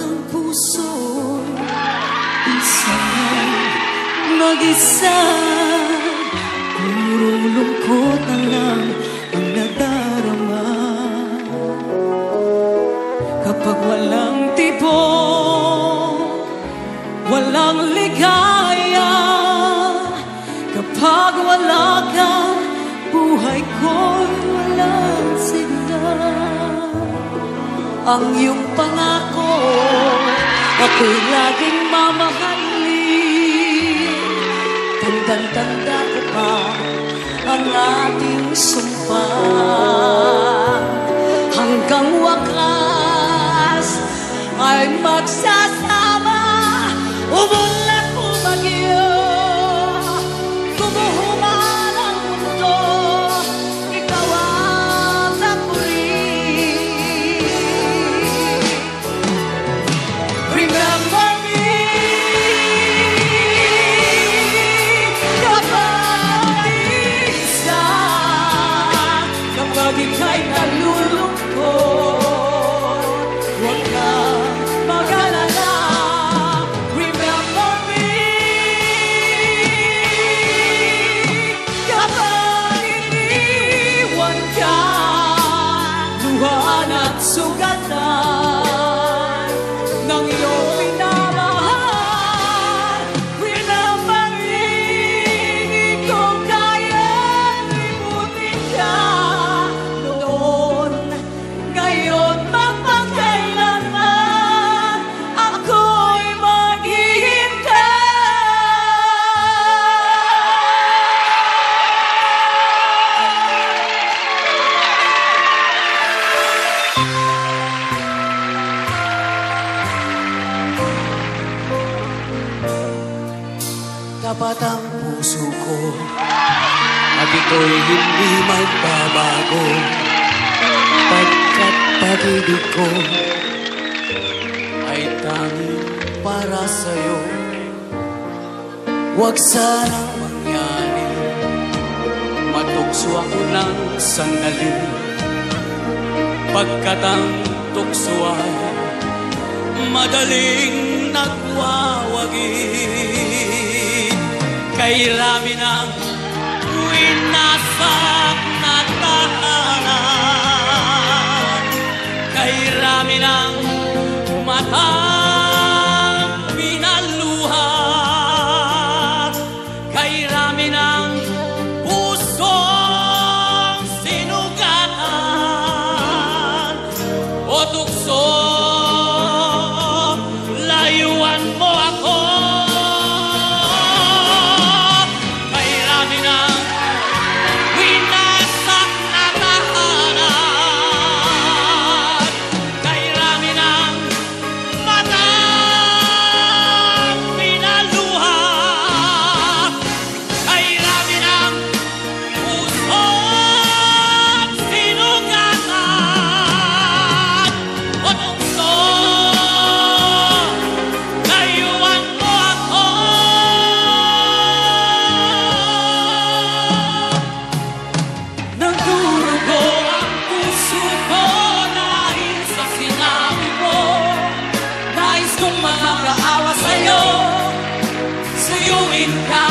ng puso. Isa, mag-isa, puro lungkot na lang ang nadarama. Kapag walang tibok, walang ligaya. Kapag wala ka, buhay ko'y walang sigla. Ang iyong pangako, ako'y laging mamahalin. Tandang-tanda ko pa ang ating sumpa. Hanggang wakas ay magsasama. Umulat o bagyo, kumuhuman ang mundo. Ikaw ang napurin. Remember me kapag isa, kapag ika'y nalulungkot, huwag ka mag-alala. Remember me kapag iniwan ka, luhaan at sugatan ng iyong minamahal. Remember me, hindi ko kaya limutin ka. Noon, ngayon, magpakailanman ako'y maghihintay. Tapat ang puso ko, at ito'y hindi magbabago, pagkat pag-ibig ko ay tanging para sa'yo. Huwag sanang mangyari, matukso ako ng sandali, pagkat ang tukso ay madaling nagwawagi. Kailami ng winasak na tahanan, kailami ng matang pinaluhan, kailami ng pusong sinugatan. O tukso, layuan mo ako. Kailami ng winasak na tahanan, kailami ng matang pinaluha, kailami ng pusong sinugatan. O tukso, layuan mo ako. Nagdurugo ang puso ko dahil sa sinabi mo. Nais kong makakaawa sa'yo, suyuin ka